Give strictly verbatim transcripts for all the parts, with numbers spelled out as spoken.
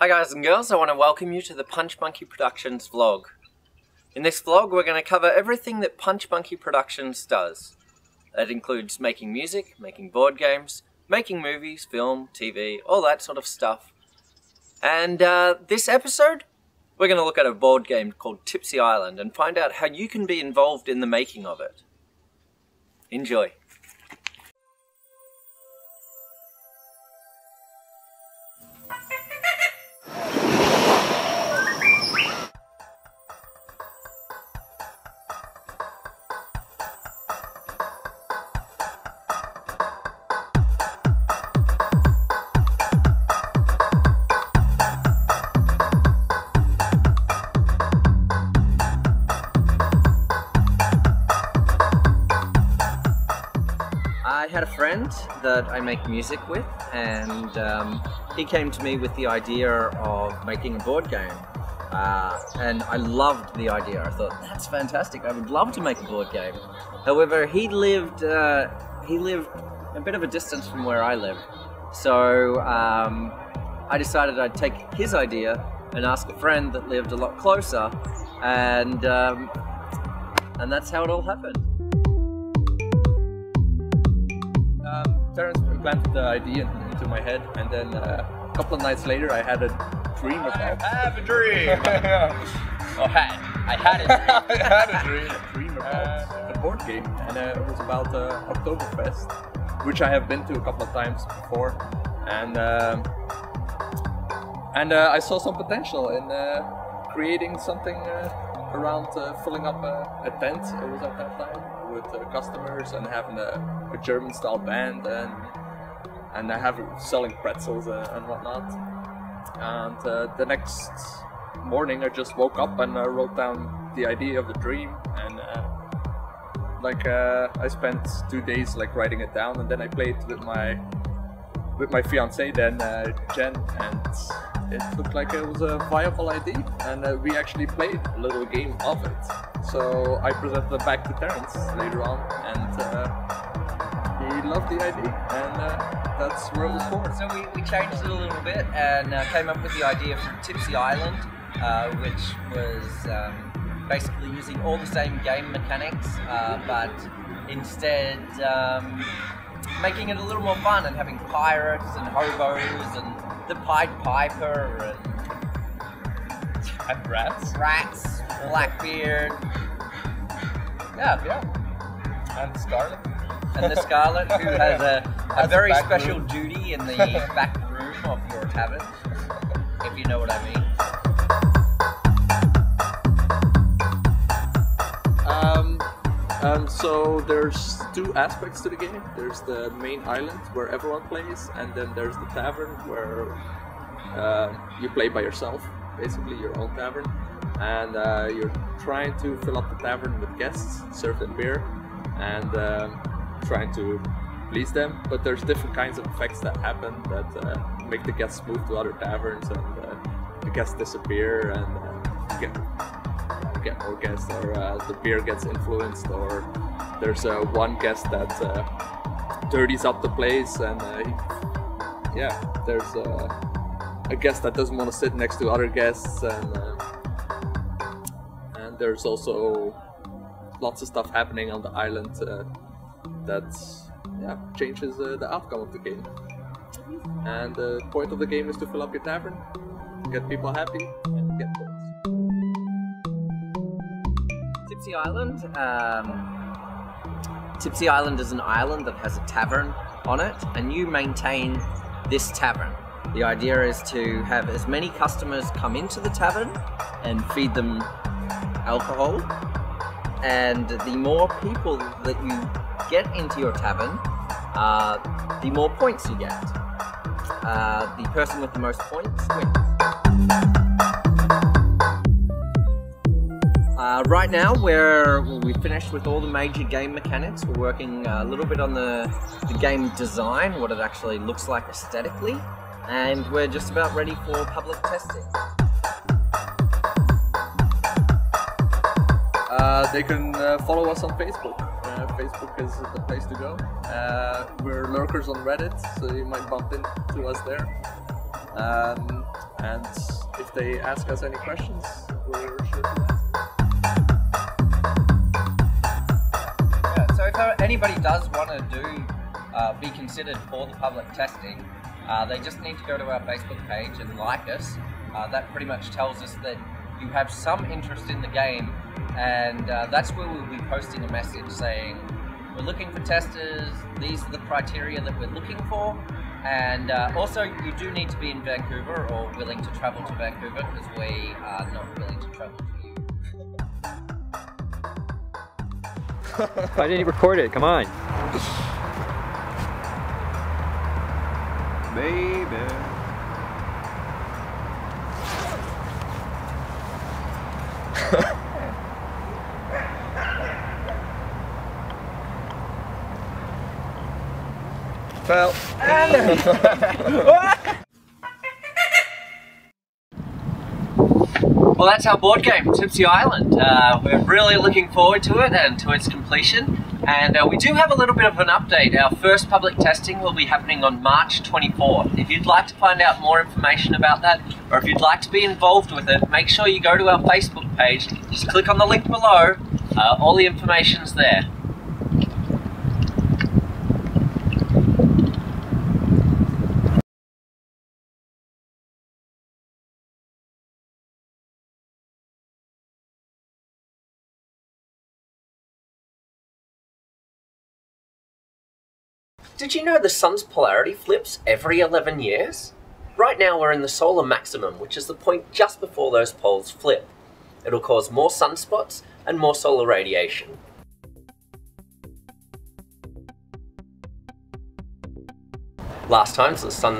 Hi guys and girls, I want to welcome you to the Punch Monkey Productions vlog. In this vlog we're going to cover everything that Punch Monkey Productions does. That includes making music, making board games, making movies, film, T V, all that sort of stuff. And uh, this episode we're going to look at a board game called Tipsy Island and find out how you can be involved in the making of it. Enjoy! I had a friend that I make music with, and um, he came to me with the idea of making a board game, uh, and I loved the idea. I thought, that's fantastic, I would love to make a board game. However, he lived uh, he lived a bit of a distance from where I lived, so um, I decided I'd take his idea and ask a friend that lived a lot closer, and, um, and that's how it all happened. Terrence planted the idea into my head, and then uh, a couple of nights later I had a dream of that. I have a dream! oh, had. I had a dream. I had a dream. a dream about uh, a board game, and uh, it was about uh, Oktoberfest, which I have been to a couple of times before, and um, and uh, I saw some potential in uh, creating something uh, around uh, filling up a, a tent. It was at that time. With uh, customers and having a, a German-style band and and I have selling pretzels uh, and whatnot. And uh, the next morning, I just woke up and I wrote down the idea of the dream, and uh, like uh, I spent two days like writing it down, and then I played with my with my fiancée then uh, Jen, and it looked like it was a viable idea, and uh, we actually played a little game of it. So I presented it back to Terrence later on, and uh, he loved the idea, and uh, that's where it was born. So we, we changed it a little bit and uh, came up with the idea from Tipsy Island, uh, which was um, basically using all the same game mechanics, uh, but instead um, making it a little more fun and having pirates and hobos and the Pied Piper and, and rats, rats, Blackbeard, yeah, yeah, and Scarlet, and the Scarlet who has a, a very a special room. duty in the back room of your tavern, if you know what I mean. Um, um, so there's two aspects to the game. There's the main island where everyone plays, and then there's the tavern where uh, you play by yourself, basically your own tavern, and uh, you're trying to fill up the tavern with guests, serve them beer, and um, trying to please them. But there's different kinds of effects that happen that uh, make the guests move to other taverns, and uh, the guests disappear, and uh, you get, get more guests, or uh, the beer gets influenced, or there's uh, one guest that uh, dirties up the place, and uh, he, yeah, there's uh, a guest that doesn't want to sit next to other guests, and uh, and there's also lots of stuff happening on the island uh, that yeah changes uh, the outcome of the game. And the point of the game is to fill up your tavern, get people happy, and get points. Tipsy Island. Um... Tipsy Island is an island that has a tavern on it, and you maintain this tavern. The idea is to have as many customers come into the tavern and feed them alcohol, and the more people that you get into your tavern, uh, the more points you get. Uh, the person with the most points wins. Uh, right now, we're, we've finished with all the major game mechanics. We're working a little bit on the, the game design, what it actually looks like aesthetically, and we're just about ready for public testing. Uh, they can uh, follow us on Facebook. Uh, Facebook is the place to go. Uh, we're lurkers on Reddit, so you might bump into us there. Um, and if they ask us any questions, we'll shoot them. Yeah, so if anybody does want to do uh, be considered for the public testing, uh, they just need to go to our Facebook page and like us. Uh, that pretty much tells us that you have some interest in the game, and uh, that's where we'll be posting a message saying, we're looking for testers, these are the criteria that we're looking for, and uh, also you do need to be in Vancouver or willing to travel to Vancouver, because we are not willing to travel to you. Why didn't you record it? Come on. Baby. Well. Well, that's our board game, Tipsy Island. Uh, we're really looking forward to it and to its completion. And uh, we do have a little bit of an update. Our first public testing will be happening on March twenty-fourth. If you'd like to find out more information about that, or if you'd like to be involved with it, make sure you go to our Facebook page. Just click on the link below. Uh, all the information's there. Did you know the sun's polarity flips every eleven years? Right now we're in the solar maximum, which is the point just before those poles flip. It'll cause more sunspots and more solar radiation. Last time's the sun...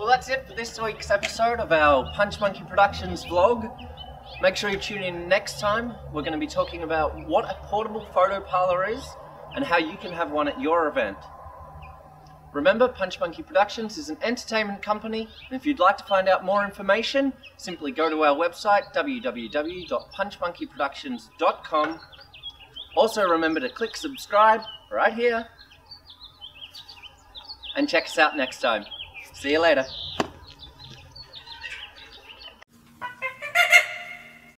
Well, that's it for this week's episode of our Punch Monkey Productions vlog. Make sure you tune in next time. We're going to be talking about what a portable photo parlor is and how you can have one at your event. Remember, Punch Monkey Productions is an entertainment company, and if you'd like to find out more information, simply go to our website, w w w dot punch monkey productions dot com. Also remember to click subscribe right here, and check us out next time. See you later.